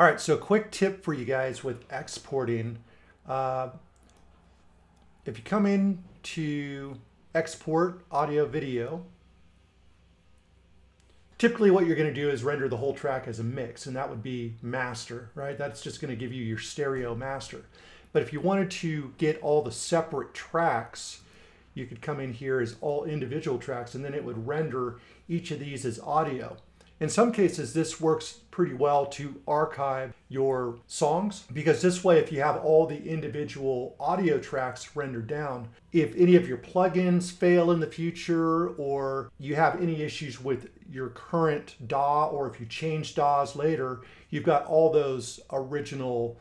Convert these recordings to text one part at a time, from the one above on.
All right, so quick tip for you guys with exporting. If you come in to export audio video, typically what you're going to do is render the whole track as a mix, and that would be master, right? That's just going to give you your stereo master. But if you wanted to get all the separate tracks, you could come in here as all individual tracks, and then it would render each of these as audio. In some cases, this works pretty well to archive your songs, because this way, if you have all the individual audio tracks rendered down, if any of your plugins fail in the future, or you have any issues with your current DAW, or if you change DAWs later, you've got all those original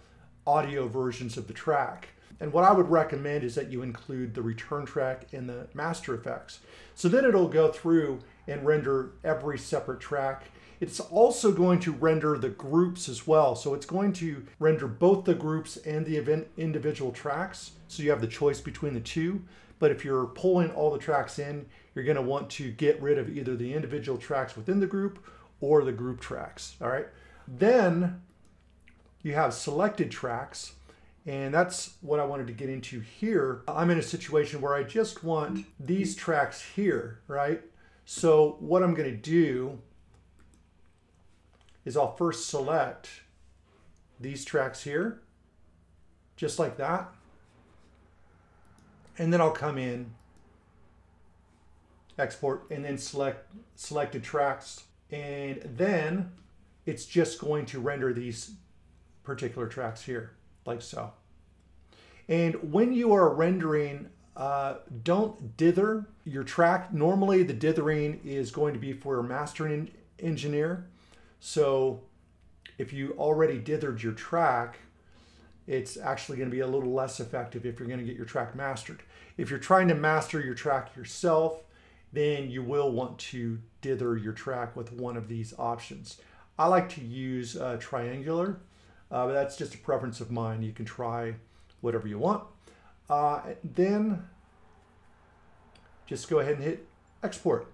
audio versions of the track. And what I would recommend is that you include the return track and the master effects. So then it'll go through and render every separate track. It's also going to render the groups as well. So it's going to render both the groups and the individual tracks. So you have the choice between the two. But if you're pulling all the tracks in, you're going to want to get rid of either the individual tracks within the group or the group tracks. All right. Then you have selected tracks. And that's what I wanted to get into here. I'm in a situation where I just want these tracks here, right? So what I'm going to do is I'll first select these tracks here, just like that. And then I'll come in, export, and then select selected tracks. And then it's just going to render these particular tracks here, like so. And when you are rendering, don't dither your track. Normally the dithering is going to be for a mastering engineer. So if you already dithered your track, it's actually going to be a little less effective if you're going to get your track mastered. If you're trying to master your track yourself, then you will want to dither your track with one of these options. I like to use triangular, but that's just a preference of mine. You can try whatever you want. Then just go ahead and hit export.